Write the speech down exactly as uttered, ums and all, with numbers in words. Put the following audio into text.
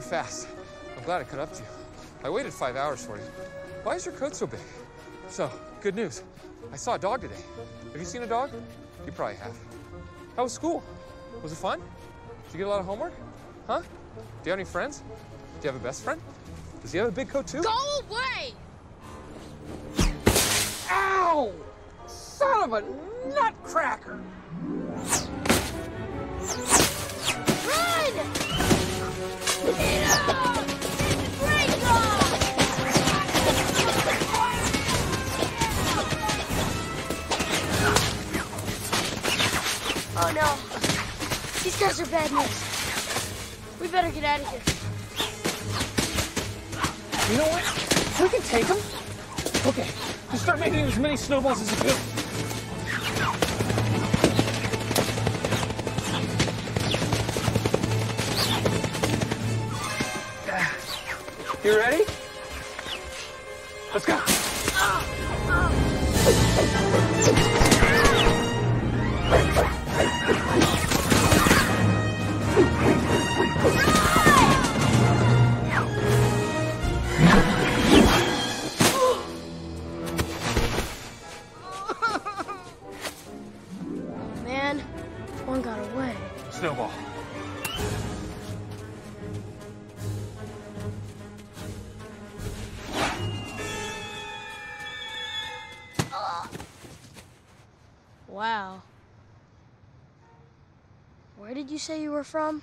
You're fast. I'm glad I caught up to you. I waited five hours for you. Why is your coat so big? So, good news. I saw a dog today. Have you seen a dog? You probably have. How was school? Was it fun? Did you get a lot of homework? Huh? Do you have any friends? Do you have a best friend? Does he have a big coat too? Go away! Ow! Son of a nutcracker! Run! Get him! Oh no, these guys are bad news. We better get out of here. You know what? We can take them. Okay, just start making as many snowballs as you can. You ready? Let's go. Wow. Where did you say you were from?